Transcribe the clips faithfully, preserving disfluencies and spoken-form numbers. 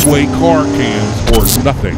Speedway Car Cams or nothing.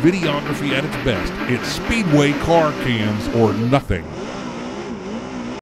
videography at its best. It's Speedway Car Cams or nothing.